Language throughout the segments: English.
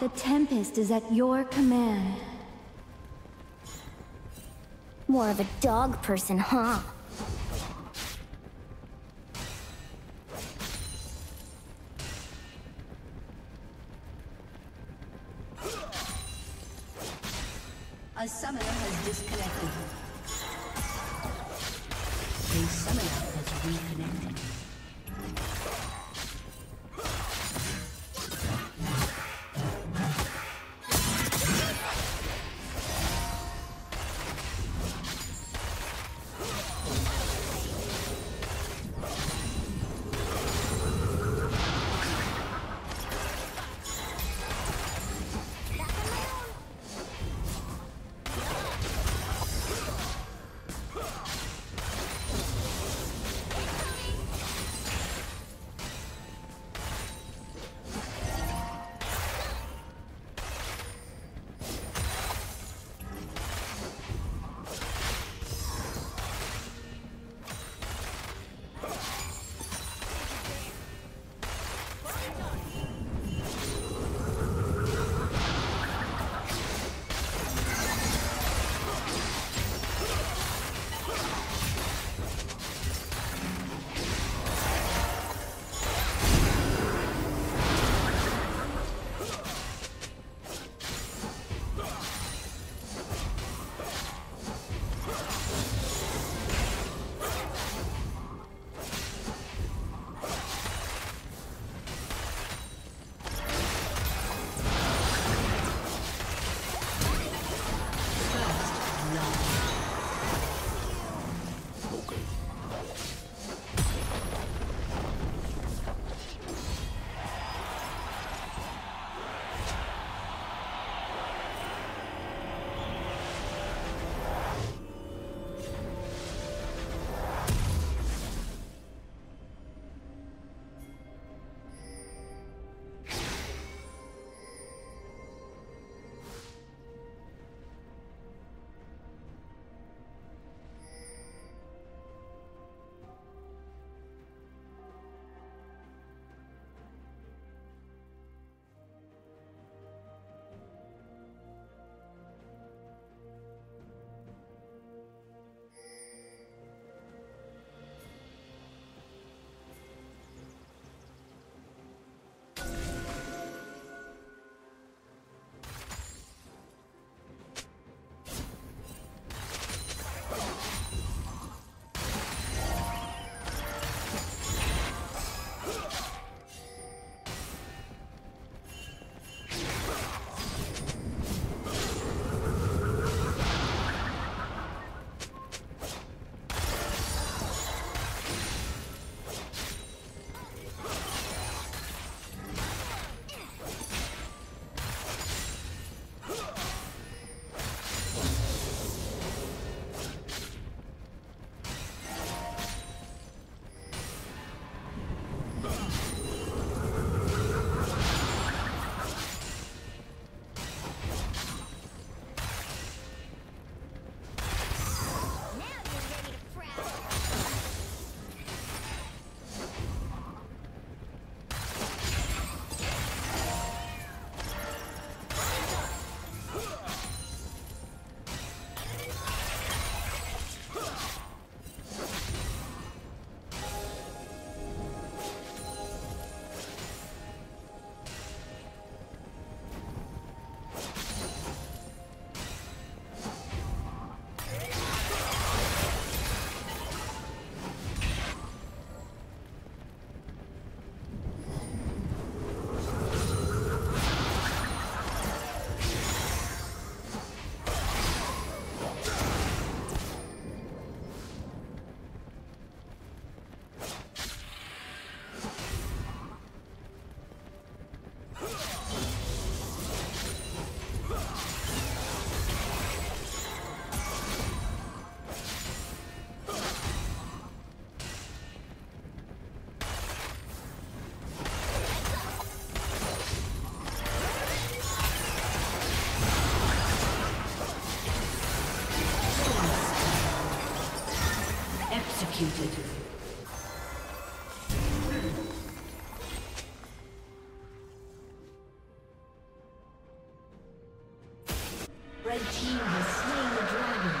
The Tempest is at your command. More of a dog person, huh? A summoner has disconnected. A summoner has reconnected. Executed. Red team has slain the dragon.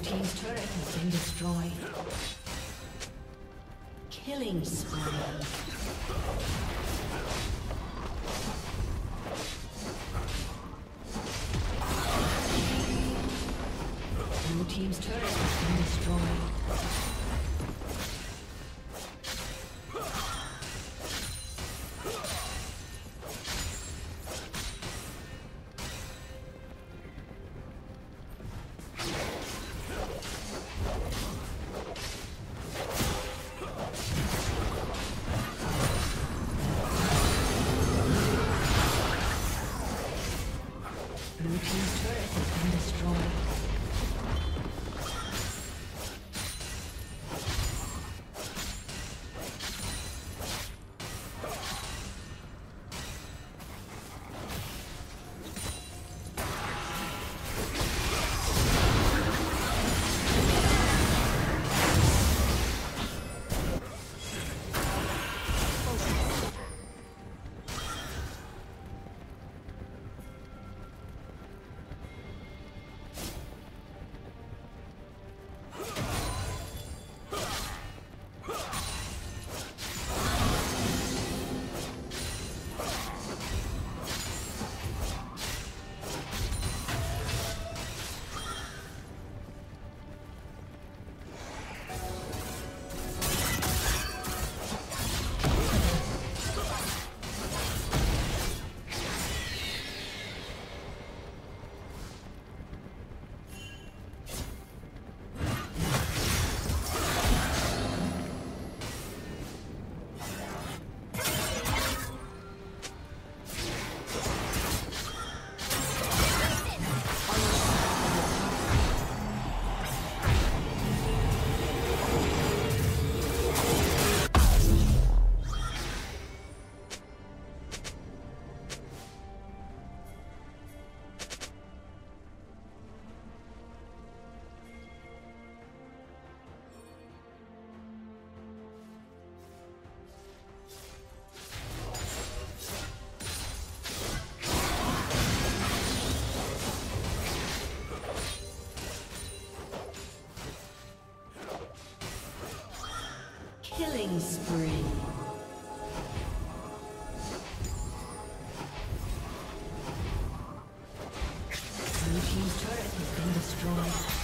Team's turret has been destroyed. Killing spree. Blue team's turret has been destroyed. Killing spree. Blue team's turret has been destroyed.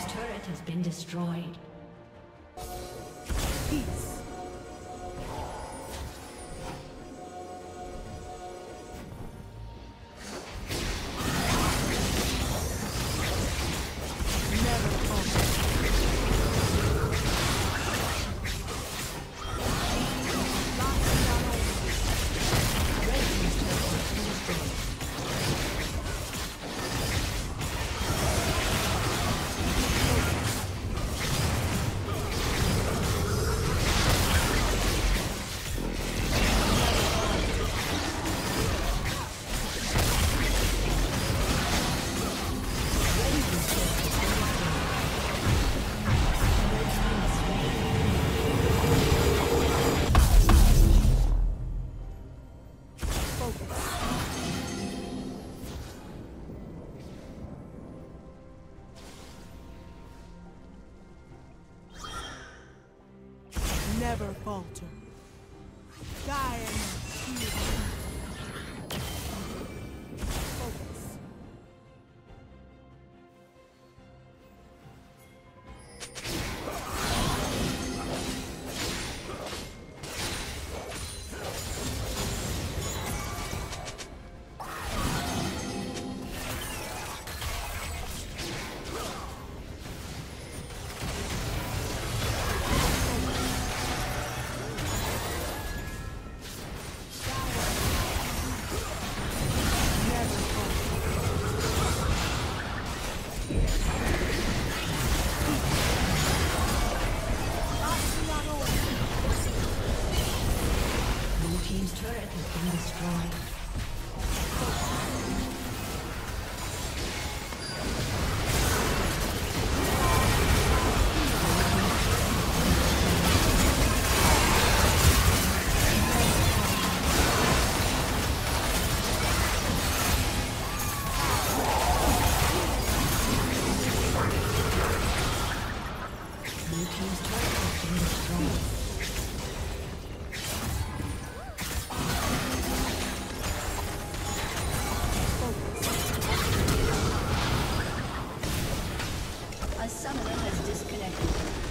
team's turret has been destroyed. Peace. Never falter. Die and focus. A summoner has disconnected.